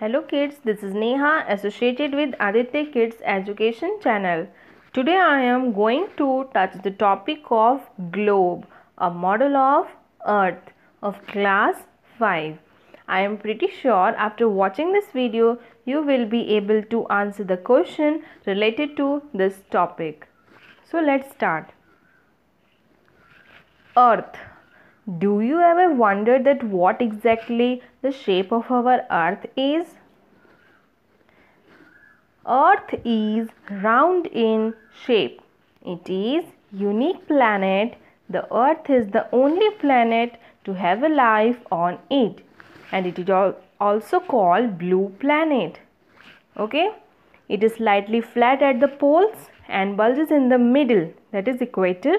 Hello kids, this is Neha associated with Aditya Kids Education channel. Today I am going to touch the topic of globe, a model of earth of class 5. I am pretty sure after watching this video you will be able to answer the question related to this topic. So let's start. Earth. Do you ever wonder that what exactly the shape of our earth is? Earth is round in shape. It is unique planet. The earth is the only planet to have a life on it, and it is also called blue planet. Okay? It is slightly flat at the poles and bulges in the middle, that is equator.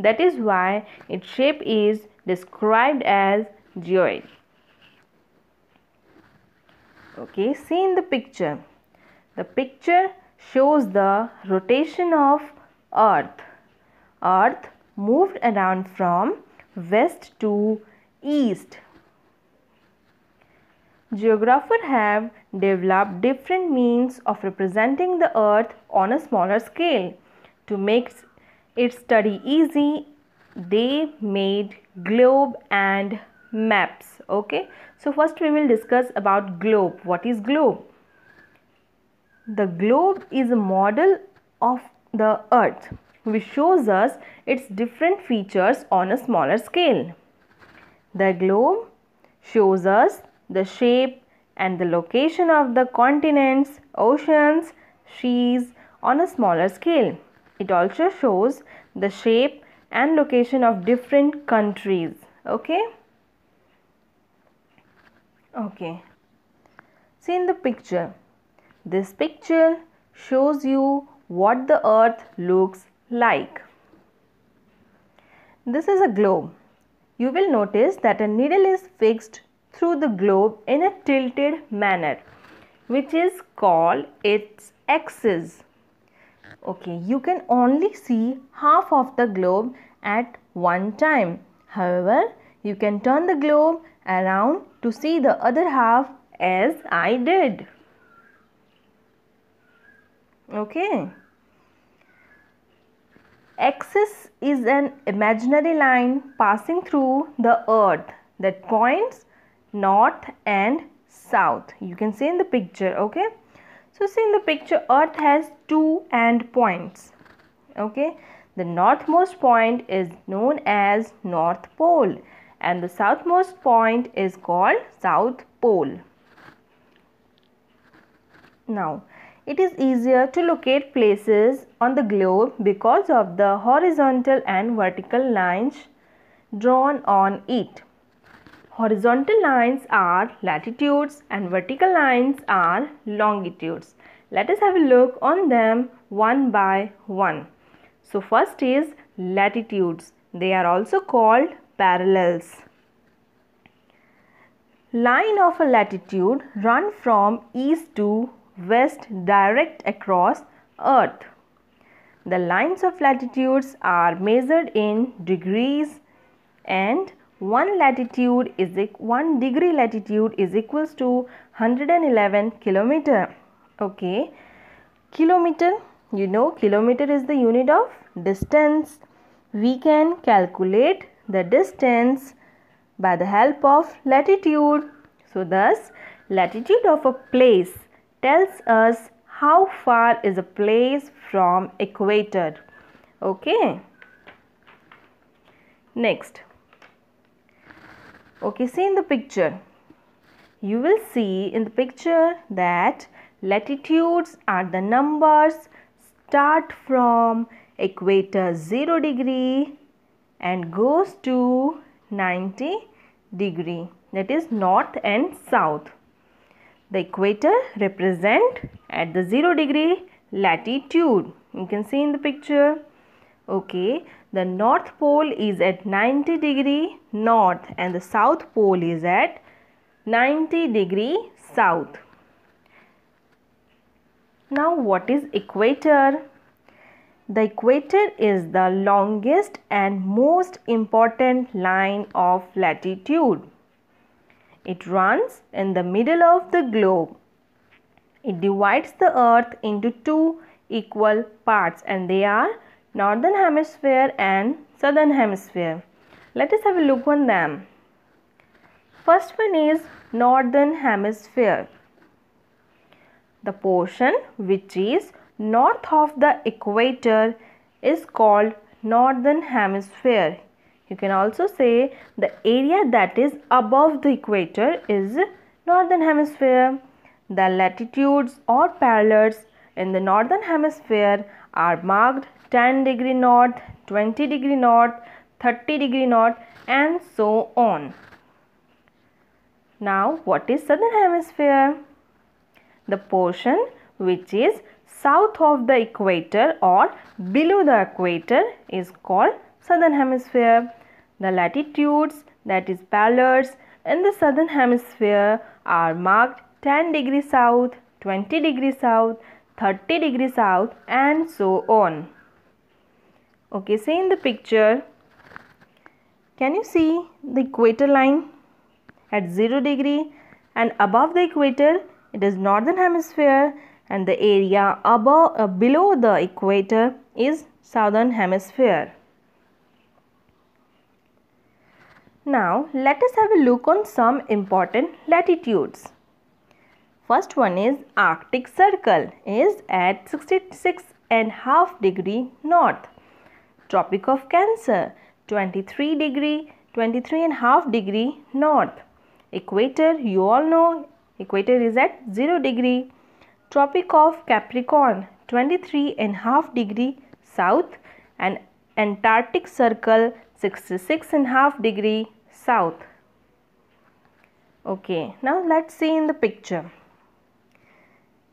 That is why its shape is described as geoid. Okay, see in the picture. The picture shows the rotation of Earth. Earth moved around from west to east. Geographers have developed different means of representing the Earth on a smaller scale to make its study easy. They made globe and maps. Okay, so first we will discuss about globe. What is globe? The globe is a model of the earth which shows us its different features on a smaller scale. The globe shows us the shape and the location of the continents, oceans, seas on a smaller scale. It also shows the shape and location of different countries. Okay. See in the picture. This picture shows you what the earth looks like. This is a globe. You will notice that a needle is fixed through the globe in a tilted manner, which is called its axis. Okay, you can only see half of the globe at one time. However, you can turn the globe around to see the other half as I did. Okay. Axis is an imaginary line passing through the earth that points north and south. You can see in the picture, okay. So see in the picture, Earth has two end points. Okay, the northmost point is known as North Pole and the southmost point is called South Pole. Now, it is easier to locate places on the globe because of the horizontal and vertical lines drawn on it. Horizontal lines are latitudes and vertical lines are longitudes. Let us have a look on them one by one. So first is latitudes. They are also called parallels. Line of a latitude run from east to west direct across earth. The lines of latitudes are measured in degrees, and one degree latitude is equals to 111 kilometer. Okay, kilometer, you know, kilometer is the unit of distance. We can calculate the distance by the help of latitude. So thus, latitude of a place tells us how far is a place from equator. Okay, next. Okay, see in the picture. You will see in the picture that latitudes are the numbers start from equator 0 degree and goes to 90 degree. That is north and south. The equator represent at the 0 degree latitude. You can see in the picture. Okay, the North Pole is at 90 degree north and the South Pole is at 90 degree south. Now what is equator? The equator is the longest and most important line of latitude. It runs in the middle of the globe. It divides the earth into two equal parts, and they are northern hemisphere and southern hemisphere. Let us have a look on them. First one is northern hemisphere. The portion which is north of the equator is called northern hemisphere. You can also say the area that is above the equator is northern hemisphere. The latitudes or parallels in the northern hemisphere are marked 10 degree north, 20 degree north, 30 degree north and so on. Now what is southern hemisphere? The portion which is south of the equator or below the equator is called southern hemisphere. The latitudes, that is parallels, in the southern hemisphere are marked 10 degree south, 20 degree south, 30 degree south and so on. Okay, see in the picture. Can you see the equator line at 0 degree and above the equator? It is northern hemisphere, and the area above below the equator is southern hemisphere. Now let us have a look on some important latitudes. First one is Arctic Circle is at 66.5 degree north. Tropic of Cancer 23.5 degree north. Equator, you all know, equator is at 0 degree. Tropic of Capricorn 23.5 degree south, and Antarctic Circle 66.5 degree south. Okay, now let's see in the picture.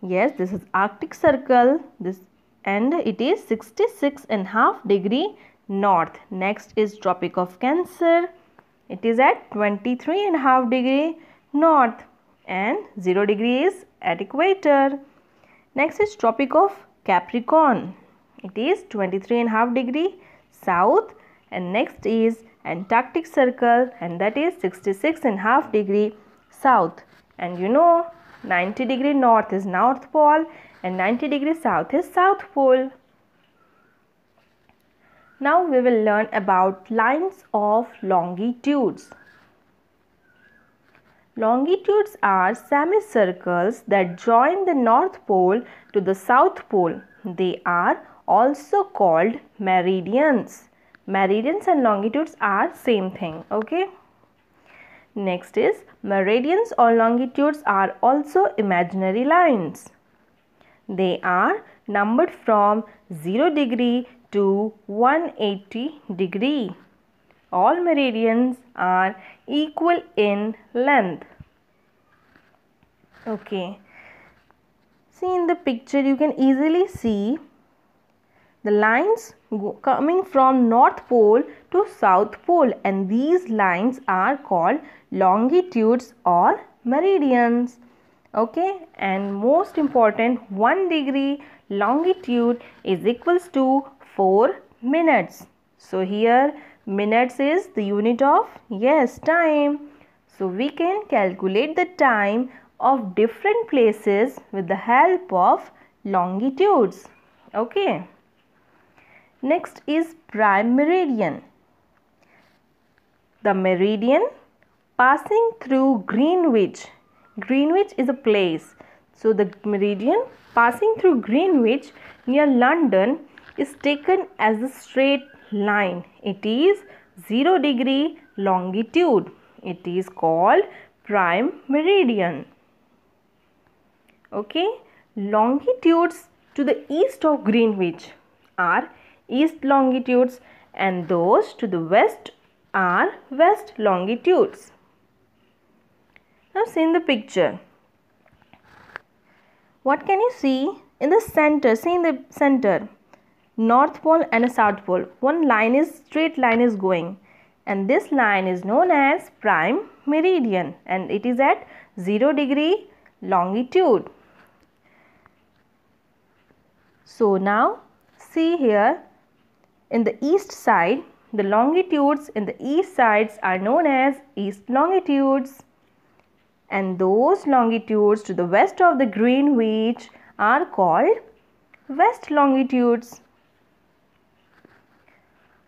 Yes, this is Arctic Circle, this, and it is 66.5 degree north. Next is Tropic of Cancer. It is at 23.5 degree north, and 0 degree is at equator. Next is Tropic of Capricorn. It is 23.5 degree south, and next is Antarctic Circle, and that is 66.5 degree south. And you know, 90 degree north is North Pole and 90 degree south is South Pole. Now we will learn about lines of longitudes. Longitudes are semicircles that join the North Pole to the South Pole. They are also called meridians. Meridians and longitudes are same thing, okay? Next is meridians or longitudes are also imaginary lines. They are numbered from 0 degree to 180 degree. All meridians are equal in length. Okay. See in the picture, you can easily see the lines coming from North Pole to South Pole, and these lines are called longitudes or meridians. Okay, and most important, 1 degree longitude is equals to 4 minutes. So here minutes is the unit of time. So we can calculate the time of different places with the help of longitudes. Okay. Next is prime meridian. The meridian passing through Greenwich. Greenwich is a place. So the meridian passing through Greenwich near London is taken as a straight line. It is 0 degree longitude. It is called prime meridian. Okay, longitudes to the east of Greenwich are east longitudes, and those to the west are west longitudes. Now see in the picture. What can you see in the center? See in the center, North Pole and South Pole. One line is straight line is going, and this line is known as prime meridian, and it is at 0 degree longitude. So now see here, in the east side, the longitudes in the east sides are known as east longitudes. and those longitudes to the west of the Greenwich are called west longitudes.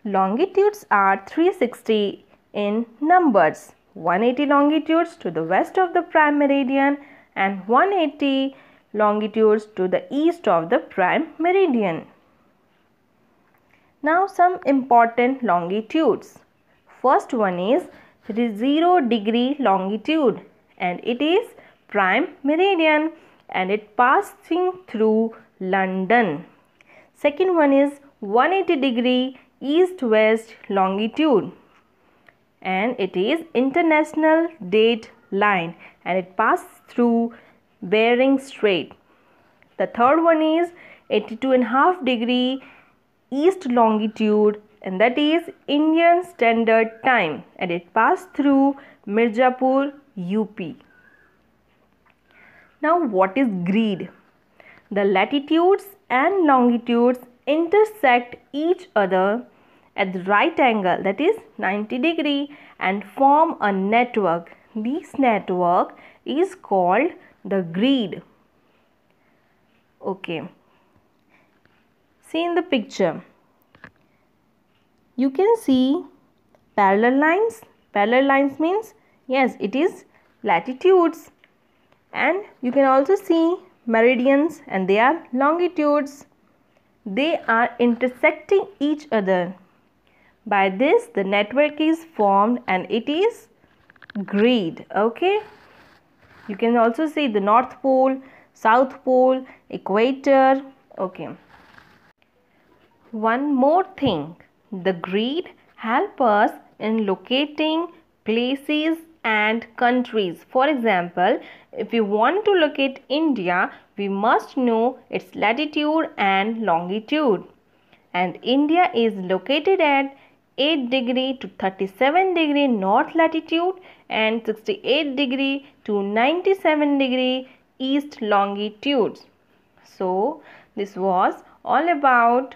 Longitudes are 360 in numbers, 180 longitudes to the west of the prime meridian and 180 longitudes to the east of the prime meridian. Now some important longitudes. First one is 0 degree longitude and it is prime meridian and it passing through London. Second one is 180 degree east-west longitude and it is international date line and it passes through Bering Strait. The third one is 82.5 degree east longitude and that is Indian Standard Time and it passed through Mirzapur, UP. Now what is grid? The latitudes and longitudes intersect each other at the right angle, that is 90 degree, and form a network. This network is called the grid. Okay. See in the picture. You can see parallel lines. Parallel lines means, yes, it is latitudes. And you can also see meridians and they are longitudes. They are intersecting each other. By this, the network is formed and it is grid. Okay. You can also see the North Pole, South Pole, equator. Okay. One more thing, the grid helps us in locating places and countries. For example, if we want to locate India, we must know its latitude and longitude. And India is located at 8 degree to 37 degree north latitude and 68 degree to 97 degree east longitudes. So, this was all about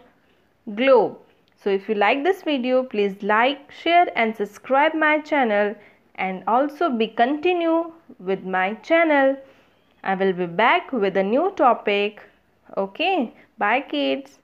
globe. So if you like this video, please like, share and subscribe my channel, and also be continue with my channel. I will be back with a new topic. Okay, bye kids.